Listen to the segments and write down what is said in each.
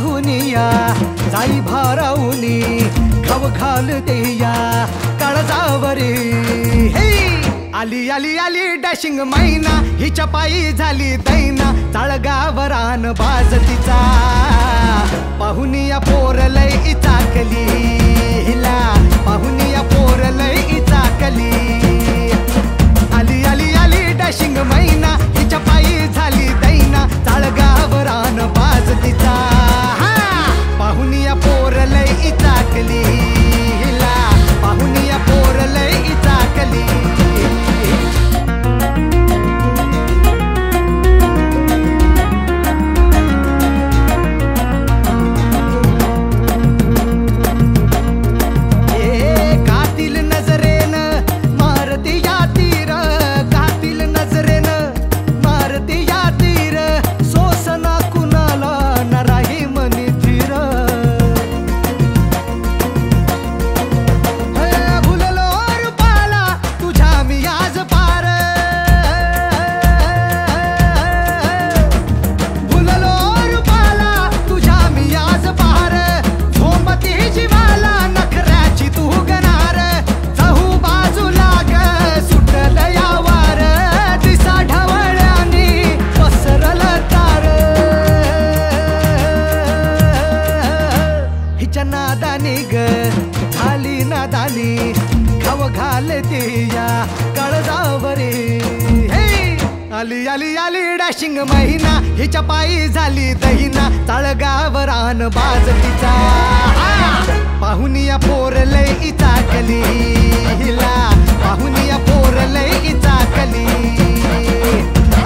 पाहुनिया जाई भाराऊनी खाव घाल देया काळजावरी। आली आली आली डॅशिंग मैना हिच्या पायी झाली दैना चाळगावरान बाज तिचा पाहुनिया पोर लय इचाकली। हिला पाहुनिया पोर लय इचाकली। आली आली आली डॅशिंग मैना हिच्या पायी झाली दैना चाळगावरान बाज तिचा पाहुनिया पोर लय इचाकली। हिला पाहुनिया पोर लय इचाकली।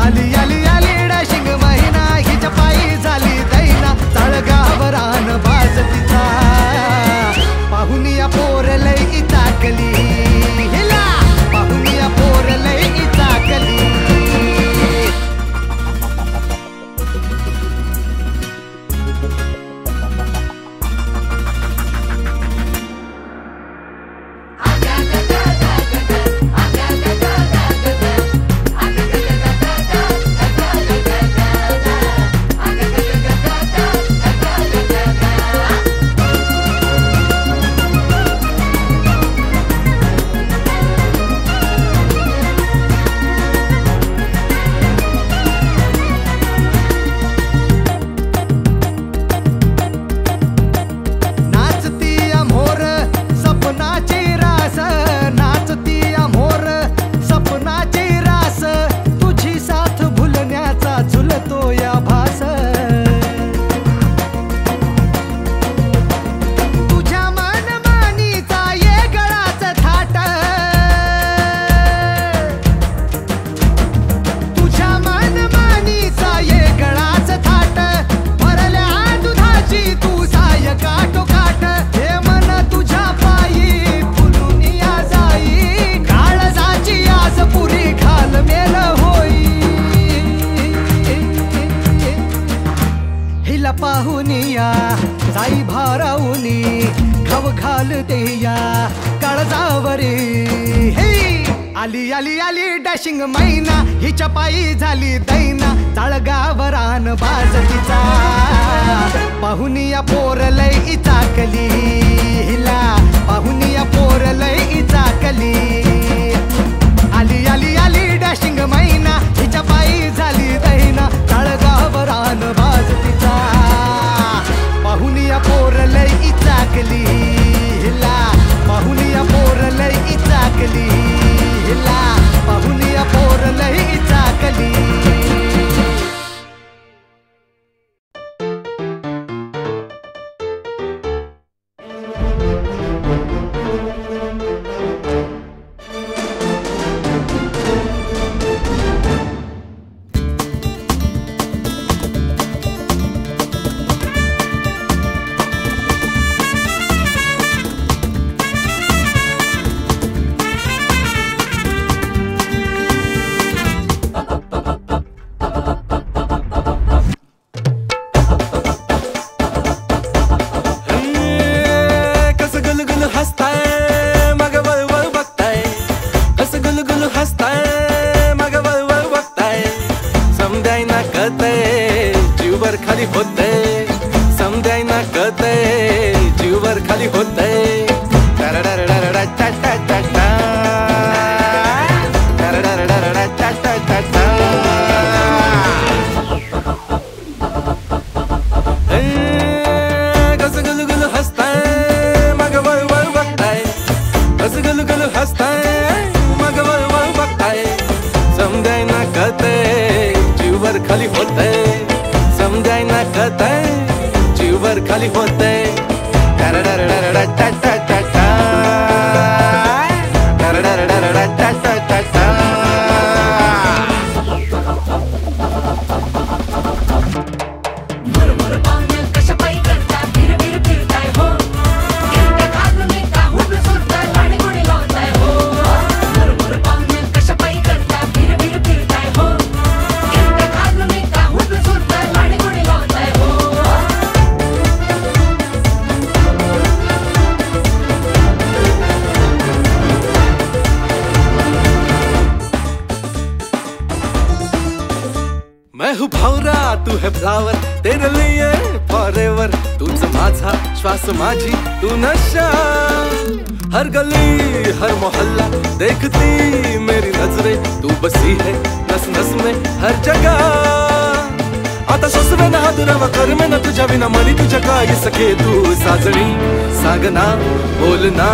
आली आली आली डॅशिंग महिना हिच्या पायी झाली दहीना चाळगावरान बाज तिचा पाहुनिया पोर लय इचाकली। हिला पाहुनिया पोर लय इचाकली। आली आली आली डॅशिंग महिना हिच्या पायी झाली दहीना चाळगावरान बाज तिचा पाहुनिया पोर लय इचाकली। हिला पाहुनिया पोर लय इचाकली। पाहुनिया जाई भाराऊनी खाव घाल देया काळजावरी। आली आली आली डॅशिंग मैना हिच्या पायी झाली दैना चाळगावरान बाज तिचा पाहुनिया पोर लय इचाकली। हिला पाहुनिया पोर लय इचाकली। आली आली आली डॅशिंग मैना हिच्या पायी झाली दैना चाळगावरान बाज तिचा पाहुनिया पोर लय इचाकली। हिला पाहुनिया पोर लय इचाकली। हिला पाहुनिया पोर लय इचाकली। समजाय ना कळतंय जीवभर खाली होतंय समजाय खाली होतय भावरा तू है फ्लावर तेरे लिए फॉरएवर तूच माझा श्वास माझी तू नशा हर गली हर मोहल्ला देखती मेरी नजरे तू बसी है नस नस में हर जगह आता सुसवे ना दुरावा कर में न तुझा बिना मनी तुझा काय सके तू साजणी सागना बोलना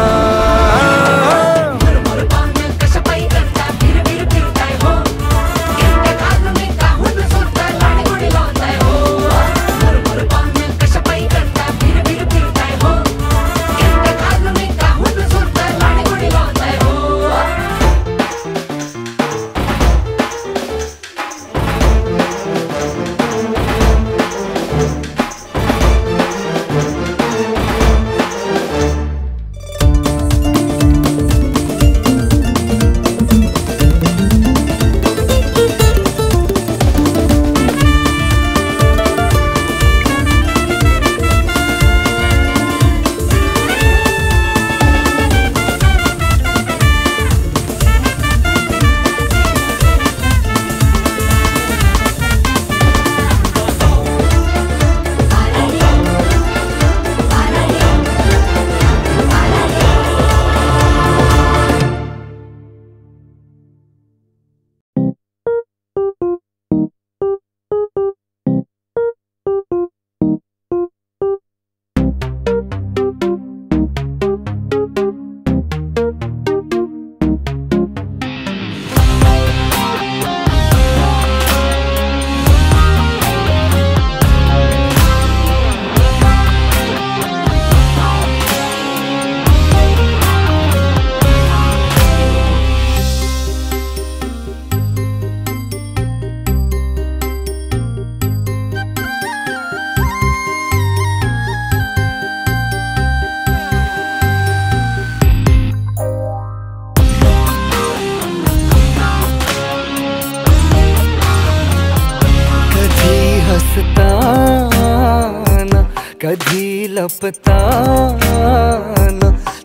पताना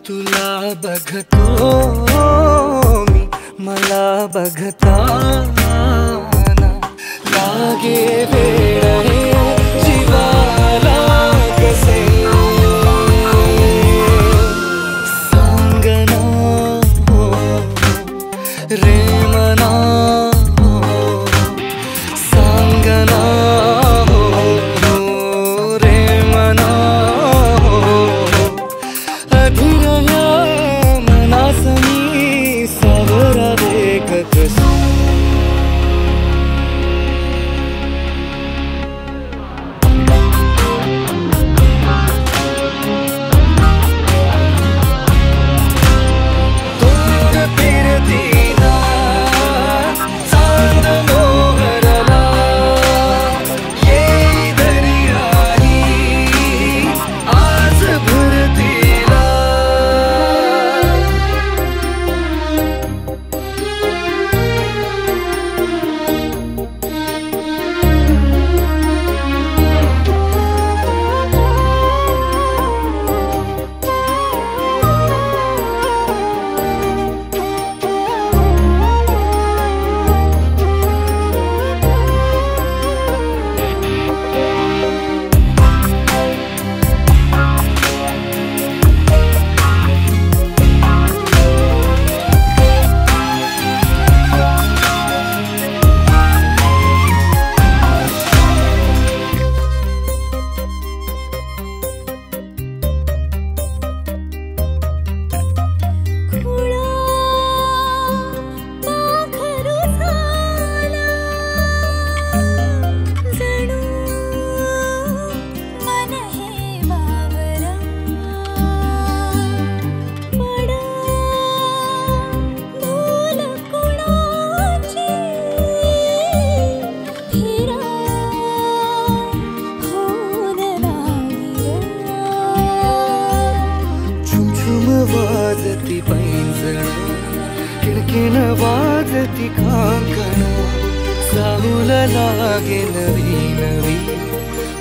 तुला बघतो मी मला बघताना लागे वेळ रे जीवाला कसे सांगना हो रे मना सांगना जाऊला लागे नवी नवी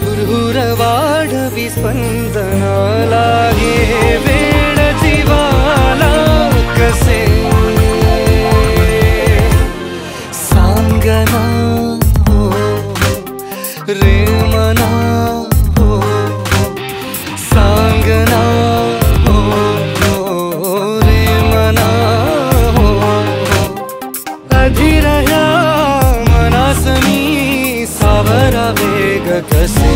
हुरहुर वाढवी स्पंदना लागे वेड जीवाला कसे सांगना हो रे मना हो सांगना हो रे मना हो अधिरया मनासनी सावरा वेग कसे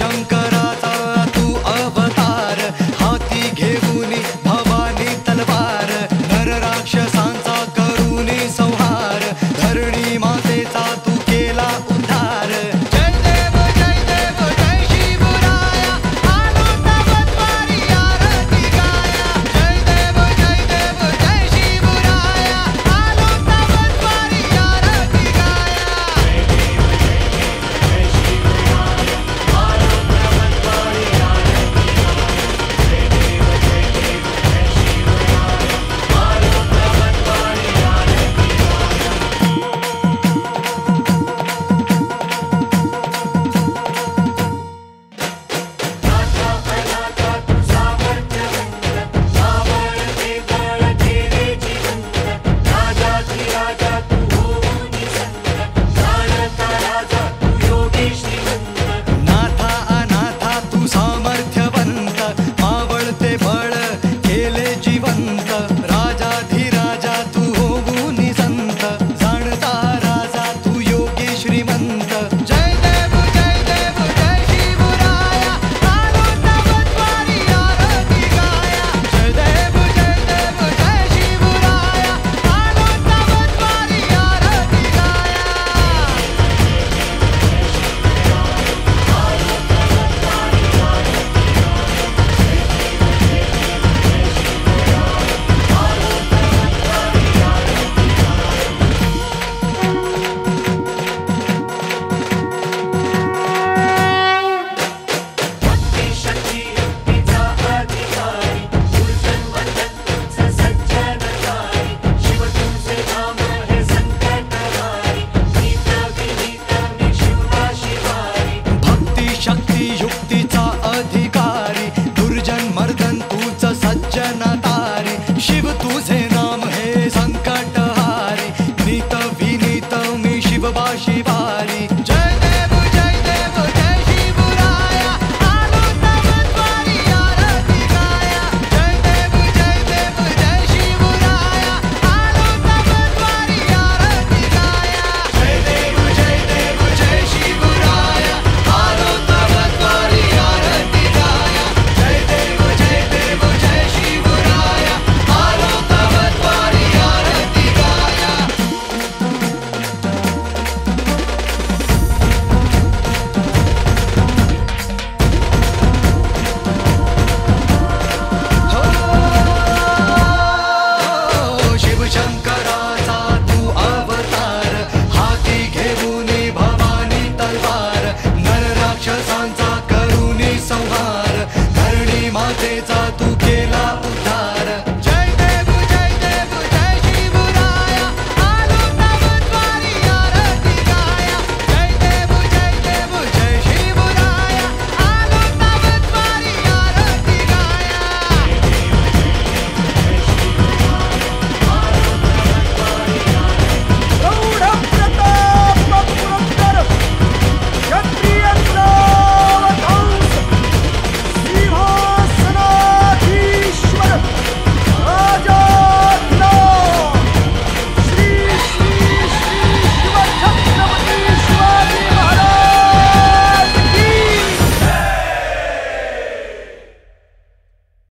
शंकर।